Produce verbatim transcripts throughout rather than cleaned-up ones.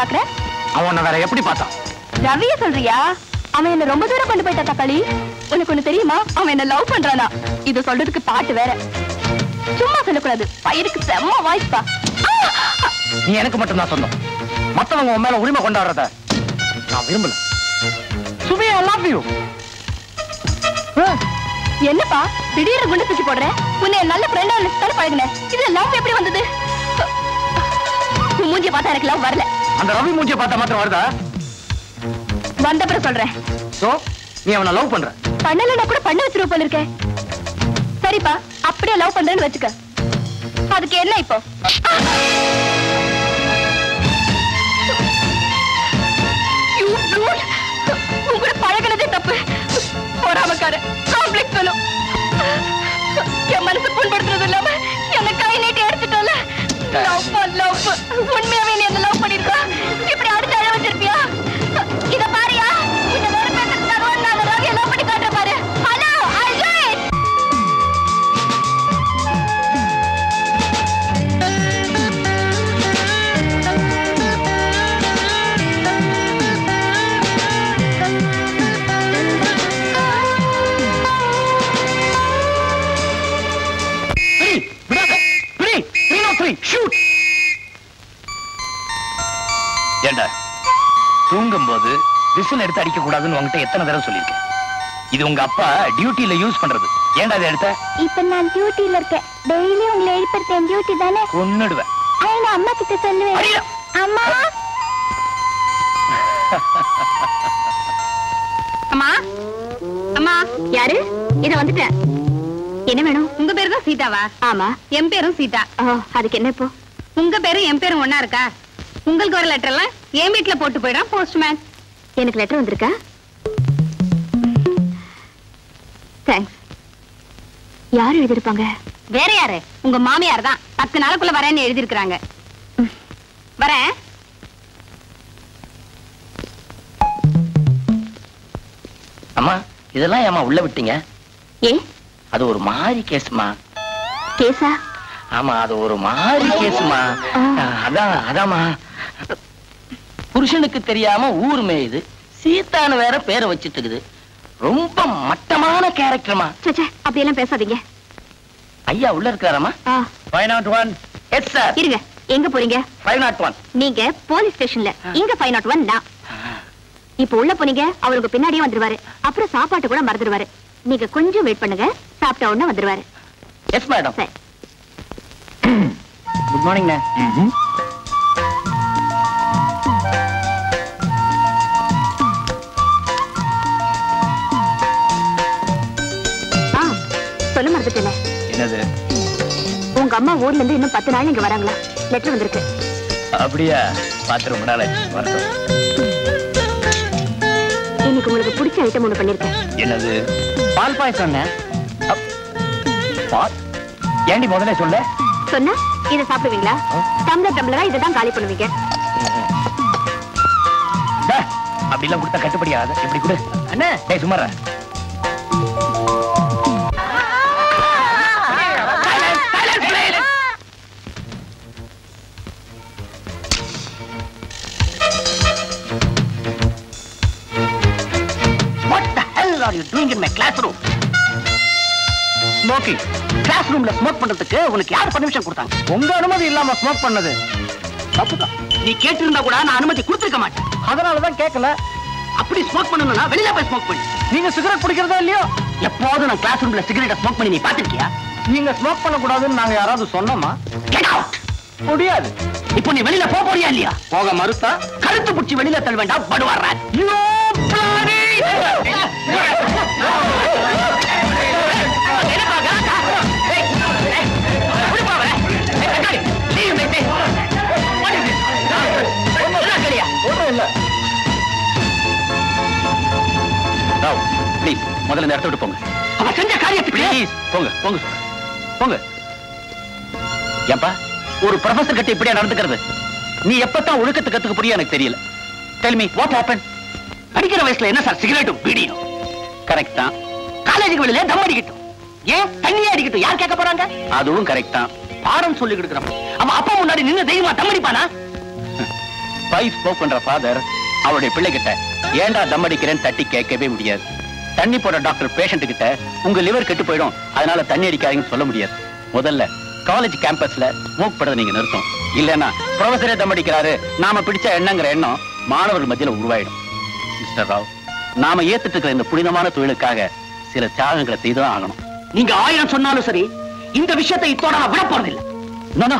பாக்குற? அவன வேற எப்படி பார்த்தான்? ரவிய சொல்றியா? அவன் என்ன ரொம்ப தூரம் கொண்டு போய்ட்ட தக்காளி. உனக்கு ஒன்னு தெரியுமா? அவன் என்ன லவ் பண்றானா? இது சொல்றதுக்கு பாட்டு வேற. சும்மா சொல்லக்கூடாது. பையனுக்கு செம்ம வாய்ஸ் பா. நீ எனக்கு மட்டும் தான் சொந்தம். மத்தவங்க உன் மேல உரிமை கொண்டாடுறத நான் விரும்பல. சுபி, I love you. என்னப்பா திடீர்னு குண்டு தூக்கி போடுற? உன்னை நல்ல ஃப்ரெண்டா நினைச்சு பழகினேன். இது லவ் எப்படி வந்தது? மூஞ்சிய பார்த்தா எனக்கு லவ் வரல. அந்த ரவி மூஞ்சிய பார்த்தா மட்டும் வருதா? வந்தப்புறம் சொல்றேன். சோ நீ அவனை லவ் பண்ற? பண்ணலன்னா கூட பண்ண வச்சிருவ போல இருக்கே. சரிப்பா, அப்படியே லவ் பண்றேன்னு வச்சுக்க. அதுக்கு என்ன இப்போ? You dude. உங்க பழகினதே தப்பு. போறாமக்கார காம்ப்ளெக்ஸ் சொல்லும். என் மனசு புண்படுத்துறது இல்லாம என்ன கை நீட்டி எடுத்துட்டோம்ல. லவ்பா லவ். உண்மையாவே நீ என்ன லவ் பண்ணிருக்கா? இப்படி அடுத்து அழ வச்சிருப்பியா? இத பாரியா, இந்த வேறு பேருக்கு தருவான்னு நான் ரவியை லவ் பண்ணி காட்டுற பாரு. Hello Ajay, shoot! ஏண்டா, தூங்கும்போது விசில் எடுத்து அடிக்க கூடாதுன்னு உங்ககிட்ட எத்தனை தடவை சொல்லிருக்கேன். இது உங்க அப்பா டியூட்டில யூஸ் பண்றது. ஏண்டா இதை எடுத்த? இப்ப நான் டியூட்டில இருக்கேன். டெய்லி உங்களை எழுப்புறது என் டியூட்டி தானே. கொன்னுடுவேன். ஐயா, அம்மா கிட்ட சொல்லுவேன். அம்மா அம்மா அம்மா. யாரு இத? வந்துட்டேன். என்ன வேணும்? உங்க பேரு தான் சீதாவா? ஆமா, என் பேரும் சீதா. அதுக்கு என்ன இப்போ? உங்க பேரும் என் பேரும் ஒன்னா இருக்கா? உங்களுக்கு ஒரு லெட்டர் எல்லாம் என் வீட்டுல போட்டு போயிடும் போஸ்ட்மேன். எனக்கு லெட்டர் வந்திருக்கா? தேங்க்ஸ். யாரு எழுதிருப்பாங்க? வேற யாரு, உங்க மாமியார் தான். பத்து நாளுக்குள்ள வரேன்னு எழுதிருக்கிறாங்க. வரேன். அம்மா, இதெல்லாம் ஏமா உள்ள விட்டீங்க? ஏ, அது ஒரு மாரி கேஸ்மா. கேஸா? ஆமா, அது ஒரு மாரி கேஸ்மா. அதான் அதாமா, புருஷனுக்கு தெரியாம ஊர் மேயுது. சீதான்னு வேற பேரை வச்சிட்டு இருக்குது. ரொம்ப மட்டமான கேரக்டர்மா. அப்படி எல்லாம் பேசாதீங்க. ஐயா உள்ள இருக்காராமா? ஐநூற்று ஒன்று. Yes sir. இருங்க, எங்க போறீங்க? ஐநூற்று ஒன்று. நீங்க போலீஸ் ஸ்டேஷன்ல. இங்க ஐநூற்று ஒன்று தான். இப்போ உள்ள போனீங்க, அவருக்கு பின்னாடியே வந்துருவாரு. அப்புறம் சாப்பாட்டு கூட மறந்துடுவாரு. நீங்க கொஞ்சம் வெயிட் பண்ணுங்க, சாப்பிட்ட உடனே வந்துருவாரு. Yes madam. சரி, குட் மார்னிங். சொல்ல மறந்துட்டேன். என்னது? உங்க அம்மா ஊர்ல இருந்து இன்னும் பத்து நாள் இங்க வராங்களா? லெட்டர் வந்திருக்கு. அப்படியா? பாத்து ரொம்ப நாள் ஆச்சு. வரட்டும். இன்னைக்கு உங்களுக்கு பிடிச்ச ஐட்டம் ஒண்ணு பண்ணிருக்கேன். என்னது? பால் பாயசம். ஏண்டி முதல்ல சொல்ல சொன்ன? இதை சாப்பிடுவீங்களா? டம்ளர் டம்ளரா இதை தான் காலி பண்ணுவீங்க. அப்படிலாம் கொடுத்தா கட்டுப்படியாது. இப்படி கொடு அண்ணே. சுமாரா are you doing in my classroom? Smoking. Classroomல smoke பண்றதுக்கு உங்களுக்கு யார் permission கொடுத்தாங்க? உங்க அனுமதி இல்லாம smoke பண்ணது தப்புதா? நீ கேட்டிருந்தா கூட நான் அனுமதி கொடுத்திருக்க மாட்டேன். அதனால தான் கேட்கல. அப்படி smoke பண்ணனும்னா வெளியில போய் smoke பண்ணு. நீங்க சிகரெட் குடிக்கிறதா இல்லையோ? எப்போது நான் classroomல சிகரெட் smoke பண்ணி நீ பாத்துக்கியா? நீங்க smoke பண்ண கூடாதுன்னு நாங்க யாராவது சொன்னோமா? Get out. முடியாது. இப்போ நீ வெளியில போக போறியா இல்லையா? போக மறுத்தா கழுத்து புடிச்சி வெளியில தள்ளுவேண்டா படுவாரா. You bloody. முதல்ல இந்த இடத்த விட்டு போங்க. அவன் செஞ்ச காரியத்துக்கு போங்க போங்க போங்க. ஏப்பா ஒரு ப்ரொஃபசர் கிட்ட இப்படியா நடந்துக்கிறது? நீ எப்பத்தான் ஒழுக்கத்து கத்துக்க புரிய எனக்கு தெரியல. Tell me what happened? அடிக்கிற வயசுல என்ன சார் சிகரெட்டும் பீடியும்? கரெக்ட் தான். காலேஜுக்கு வெளியில தம் அடிக்கட்டும், ஏன் தண்ணியே அடிக்கட்டும், யார் கேட்க போறாங்க? அதுவும் கரெக்ட் தான். பாடம் சொல்லி கொடுக்குறோம். அவன் அப்பா முன்னாடி நின்று தைரியமா தம் அடிப்பானா? wife spoke to her father, அவருடைய பிள்ளைகிட்ட ஏண்டா தம் அடிக்கிறேன்னு தட்டி கேட்கவே முடியாது. தண்ணி போற டாக்டர் பேஷண்ட் கிட்ட உங்க லிவர் கெட்டு போயிடும் அதனால தண்ணி அடிக்காதீங்கன்னு சொல்ல முடியாது. முதல்ல காலேஜ் கேம்பஸ்ல ஸ்மோக் பண்றத நீங்க நிறுத்தும். இல்லனா ப்ரொஃபஸரே தம் அடிக்கிறாரு நாம பிடிச்ச எண்ணங்கற எண்ணம் மாணவர்கள் மத்தியில உருவாயிடும். மிஸ்டர் ராவ், நாம ஏத்துட்டு இருக்கிற இந்த புனிதமான தொழிலுக்காக சில தியாகங்களை செய்துதான் ஆகணும். நீங்க ஆயிரம் சொன்னாலும் சரி, இந்த விஷயத்தை இத்தோட நான் விட போறதில்லை. நானா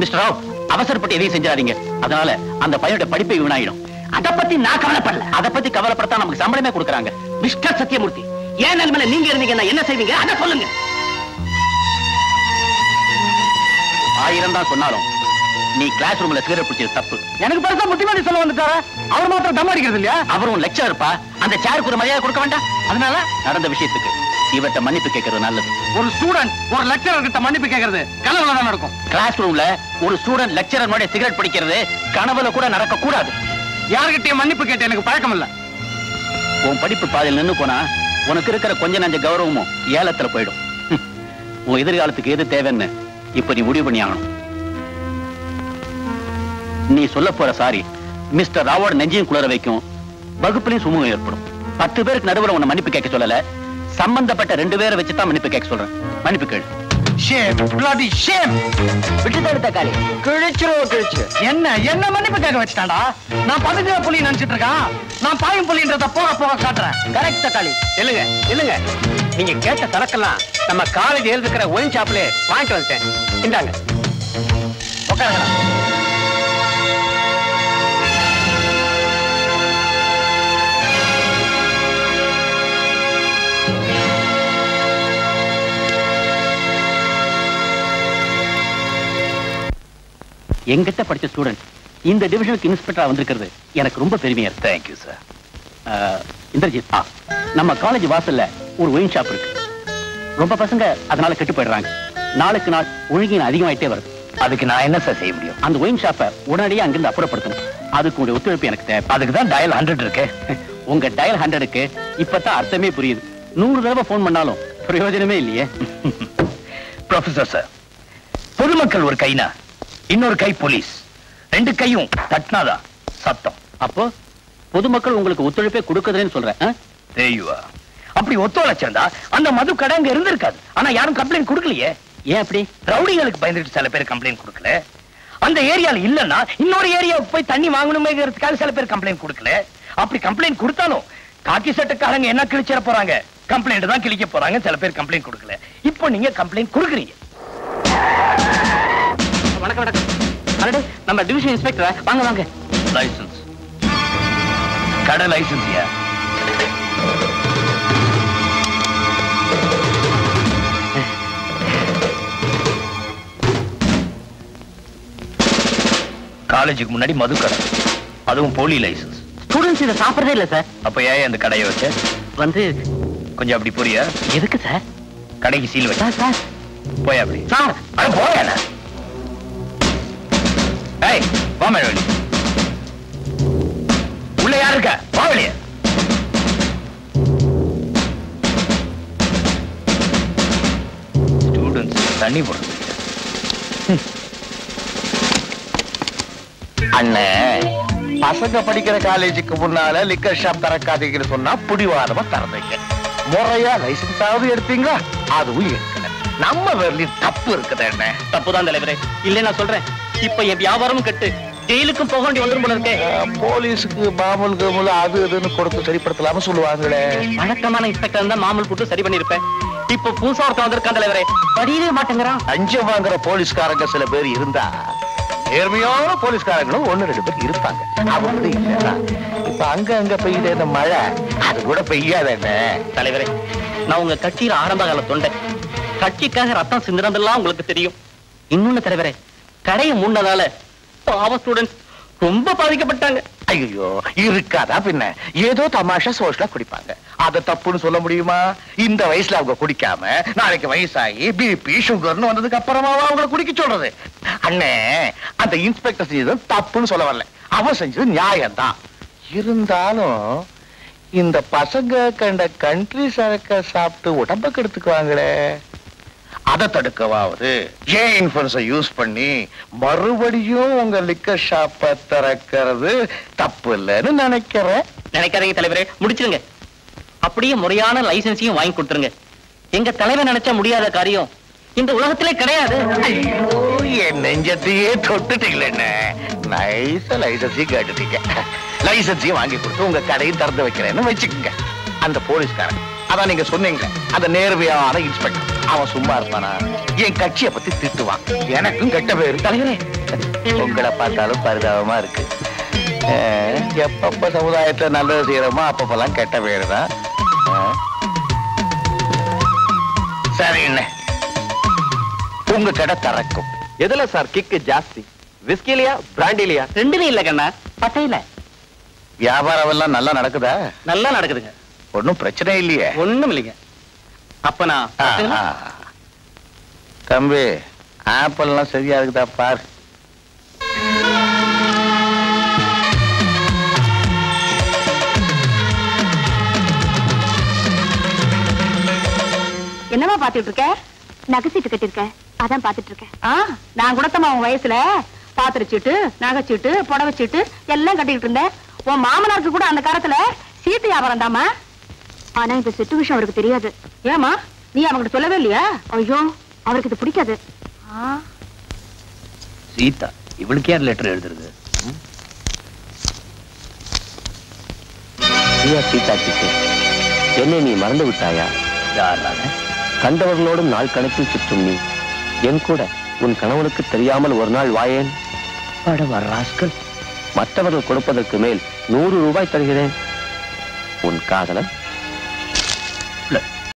மிஸ்டர் ராவ், அவசரப்பட்டு எதையும் செஞ்சாதீங்க. அதனால அந்த பையனோட படிப்பை வீணாயிடும். அதை பத்தி நான் கவலைப்படல. அதை பத்தி கவலைப்படத்தான் நமக்கு சம்பளமே கொடுக்குறாங்க. மிஸ்டர் சத்யமூர்த்தி, ஏன் நிலைமையில நீங்க இருந்தீங்கன்னா என்ன செய்வீங்க அதை சொல்லுங்க. ஆயிரம் தான் சொன்னாலும் நீ கிளாஸ் ரூம்ல சிகரெட் பிடிச்சது தப்பு. எனக்கு பெருசா முத்திமணி சொல்ல வந்துட்டாரா? அவர் மாத்திரம் தம் அடிக்கிறது இல்லையா? அவரும் லெக்சர் இருப்பா. அந்த சேருக்கு ஒரு மரியாதை கொடுக்க வேண்டாம். அதனால நடந்த விஷயத்துக்கு இவர்கிட்ட மன்னிப்பு கேட்கறது நல்லது. ஒரு ஸ்டூடெண்ட் ஒரு லெக்சரர் கிட்ட மன்னிப்பு கேட்கறது கனவுல தான் நடக்கும். கிளாஸ் ரூம்ல ஒரு ஸ்டூடெண்ட் லெக்சரனோட சிகரெட் பிடிக்கிறது கனவுல கூட நடக்க கூடாது. யார்கிட்டயே மன்னிப்பு கேட்ட எனக்கு பழக்கம் இல்ல. உன் படிப்பு பாதையில் நின்று போனா உனக்கு இருக்கிற கொஞ்ச நஞ்ச கௌரவமும் ஏலத்துல போயிடும். உன் எதிர்காலத்துக்கு எது தேவைன்னு இப்ப நீ முடிவு பண்ணி ஆகணும். நீ சொல்ல போற சாரி மிஸ்டர் ராவோட நெஞ்சையும் குளற வைக்கும், வகுப்புலையும் சுமூகம் ஏற்படும். பத்து பேருக்கு நடுவில் உன்னை மன்னிப்பு கேட்க சொல்லல, சம்பந்தப்பட்ட ரெண்டு பேரை வச்சுதான் மன்னிப்பு கேட்க சொல்றேன். மன்னிப்பு கேளு. என்ன என்ன மன்னிப்பு கேட்க வச்சுட்டாடா? நான் பதுங்குற புலி நினைச்சிட்டு இருக்கான். நான் பாயும் புலின்றத போக போக காட்டுறேன். கரெக்ட் தக்காளி. இல்லங்க இல்லங்க, நீங்க கேட்ட தரக்கெல்லாம் நம்ம காலேஜ் எழுதுக்கிற ஒயின் ஷாப்ல வாங்கிட்டு வந்துட்டேன். இந்தாங்க உட்காருங்க. எங்கிட்ட படிச்ச ஸ்டூடெண்ட் இந்த டிவிஷனுக்கு இன்ஸ்பெக்டரா வந்திருக்கிறது எனக்கு ரொம்ப பெருமையா இருக்கு. Thank you sir. இந்திரஜித், நம்ம காலேஜ் வாசல்ல ஒரு ஒயின் ஷாப் இருக்கு. ரொம்ப பசங்க அதனால கெட்டு போயிடுறாங்க. நாளுக்கு நாள் ஒழுங்கின அதிகமாயிட்டே வருது. அதுக்கு நான் என்ன சார் செய்ய முடியும்? அந்த ஒயின் ஷாப்பை உடனடியே அங்கிருந்து அப்புறப்படுத்தணும். அதுக்கு உடைய ஒத்துழைப்பு எனக்கு தேவை. அதுக்கு தான் டயல் ஹண்ட்ரட் இருக்கு. உங்க டயல் ஹண்ட்ரடுக்கு இப்பதான் அர்த்தமே புரியுது. நூறு தடவை போன் பண்ணாலும் பிரயோஜனமே இல்லையே. ப்ரொஃபசர் சார், பொதுமக்கள் ஒரு கைனா, இன்னொரு கை போலீஸ். ரெண்டு கையும் தட்டினாதா சத்தம். அப்போ பொதுமக்கள் உங்களுக்கு ஒத்துழைப்பே கொடுக்குதுன்னு சொல்றேன். அப்படி ஒத்துழைச்சிருந்தா அந்த மது கடை அங்க இருந்திருக்காது. ஆனா யாரும் கம்ப்ளைண்ட் கொடுக்கலையே. ஏன் அப்படி? ரவுடிகளுக்கு பயந்துட்டு சில பேர் கம்ப்ளைண்ட் கொடுக்கல. அந்த ஏரியால இல்லன்னா இன்னொரு ஏரியாவுக்கு போய் தண்ணி வாங்கணுமேங்கிறதுக்காக சில பேர் கம்ப்ளைண்ட் கொடுக்கல. அப்படி கம்ப்ளைண்ட் கொடுத்தாலும் காக்கி சட்டக்காரங்க என்ன கிழிச்சிட போறாங்க? கம்ப்ளைண்ட் தான் கிழிக்க போறாங்க. சில பேர் கம்ப்ளைண்ட் கொடுக்கல. இப்போ நீங்க கம்ப்ளைண்ட் கொடுக்குறீங்க. வணக்கம் வணக்கம். நம்ம டிவிஷன் இன்ஸ்பெக்டர் வாங்க வாங்க. லைசன்ஸ் கடை லைசன்ஸ் காலேஜுக்கு முன்னாடி மது கடை, அதுவும் போலி லைசன்ஸ். ஸ்டூடெண்ட்ஸ் இதை சாப்பிடறதே இல்லை சார். அப்ப ஏன் அந்த கடையை வச்ச? வந்து கொஞ்சம் அப்படி புரிய. எதுக்கு சார் கடைக்கு சீல் வச்சா? சார் போய் அப்படி சார் போயா. ஏய் வா மேலி, உள்ள யார் இருக்கா? வா வெளியே. ஸ்டூடெண்ட்ஸ் தண்ணி போடுறது. அண்ணே, பசங்க படிக்கிற காலேஜுக்கு முன்னால லிக்கர் ஷாப் திறக்காதீங்கன்னு சொன்னா பிடிவாதமா திறந்தீங்க. முறையா லைசன்ஸாவது எடுத்தீங்களா? அதுவும் எடுக்கல. நம்ம வேலையும் தப்பு இருக்குது. என்ன தப்பு தான் தலைவரே. இல்லை நான் சொல்றேன், இப்ப என் வியாபாரமும் கெட்டு ஜெயிலுக்கும் போக வேண்டி வந்துடும் போல இருக்கேன். போலீஸுக்கு மாமூல் கமூல் அது இதுன்னு கொடுத்து சரிப்படுத்தலாம சொல்லுவாங்களே. வழக்கமான இன்ஸ்பெக்டர் தான் மாமூல் போட்டு சரி பண்ணிருப்பேன். இப்ப பூசா ஒருத்தன் வந்திருக்கான் தலைவரே, படியவே மாட்டேங்கிறான். லஞ்சம் வாங்குற போலீஸ்காரங்க சில பேர் இருந்தா நேர்மையான போலீஸ்காரங்களும் ஒன்னு ரெண்டு பேர் இருப்பாங்க. அவங்க இல்லைன்னா இப்ப அங்க அங்க பெய்யுது இந்த மழை, அது கூட பெய்யாத. என்ன தலைவரே, நான் உங்க கட்சியில ஆரம்ப கால தொண்டை. கட்சிக்காக ரத்தம் சிந்தினதெல்லாம் உங்களுக்கு தெரியும். இன்னொன்னு தலைவரே, கடையை மூண்டதால பாவ ஸ்டூடெண்ட்ஸ் ரொம்ப பாதிக்கப்பட்டாங்க. ஐயோ இருக்காதா பின்ன? ஏதோ தமாஷா சோஷலா குடிப்பாங்க. அத தப்புன்னு சொல்ல முடியுமா? இந்த வயசுல அவங்க குடிக்காம நாளைக்கு வயசாகி பிபி சுகர்னு வந்ததுக்கு அப்புறமா அவங்கள குடிக்க சொல்றது? அண்ணே, அந்த இன்ஸ்பெக்டர் செஞ்சது தப்புன்னு சொல்ல வரல. அவன் செஞ்சது நியாயம்தான். இருந்தாலும் இந்த பசங்க கண்ட கண்ட்ரி சரக்க சாப்பிட்டு உடம்ப கெடுத்துக்குவாங்களே, அதை தடுக்கவாவது ஏன் இன்ஃபுளுன்ஸை யூஸ் பண்ணி மறுபடியும் உங்க லிக்கர் ஷாப்பை திறக்கிறது தப்பு இல்லைன்னு நினைக்கிறேன். நினைக்காதீங்க தலைவரே, முடிச்சிருங்க. அப்படியே முறையான லைசன்ஸையும் வாங்கி கொடுத்துருங்க. எங்க தலைவர் நினைச்சா முடியாத காரியம் இந்த உலகத்திலே கிடையாது. என் நெஞ்சத்தையே தொட்டுட்டீங்களே. நைஸா லைசன்ஸையும் கேட்டுட்டீங்க. லைசன்ஸையும் வாங்கி கொடுத்து உங்க கடையும் திறந்து வைக்கிறேன்னு வச்சுக்கோங்க. அந்த போலீஸ்காரன் அதான் நீங்க சொன்னீங்க அந்த நேர்மையான இன்ஸ்பெக்டர், அவன் சும்மா இருப்பானா? என் கட்சியை பத்தி திட்டுவான். எனக்கும் கெட்ட பேரு. தலைவரே, உங்களை பார்த்தாலும் பரிதாபமா இருக்கு. எப்பப்ப சமுதாயத்தை நல்லது செய்யறோமோ அப்பப்பெல்லாம் கெட்ட பேருதான். சரி, என்ன உங்க கடை தரக்கும்? எதுல சார் கிக்கு ஜாஸ்தி? விஸ்கிலியா பிராண்டிலியா? ரெண்டுமே இல்ல கண்ணா, பட்டையில. வியாபாரம் எல்லாம் நல்லா நடக்குதா? நல்லா நடக்குதுங்க, ஒன்னும் பிரச்சனை இல்லையே. ஒண்ணும் இல்லைங்க. அப்பனா தம்பி, ஆப்பிள் எல்லாம் சரியா இருக்குதா பாரு. என்னமா பாத்துட்டு இருக்க? நகைச்சீட்டு கட்டிருக்க, அதான் பாத்துட்டு இருக்கேன். நான் குடத்தமா உன் வயசுல பாத்திரச்சீட்டு நகைச்சீட்டு புடவைச்சீட்டு எல்லாம் கட்டிக்கிட்டு இருந்தேன். உன் மாமனாருக்கு கூட அந்த காலத்துல சீட்டு வியாபாரம் தாமா. ஆனா இந்த சுச்சுவேஷன் அவருக்கு தெரியாது. ஏமா நீ அவங்கிட்ட சொல்லவே இல்லையா? ஐயோ, அவருக்கு இது பிடிக்காது. சீதா இவளுக்கு யார் லெட்டர் எழுதுறது? சீதா கிட்ட என்ன நீ மறந்து விட்டாயா? கண்டவர்களோடும் நாள் கணக்கில் சுற்றும் நீ என் கூட உன் கணவனுக்கு தெரியாமல் ஒரு நாள் வாயேன். மற்றவர்கள் கொடுப்பதற்கு மேல் நூறு ரூபாய் தருகிறேன். உன் காதலன்.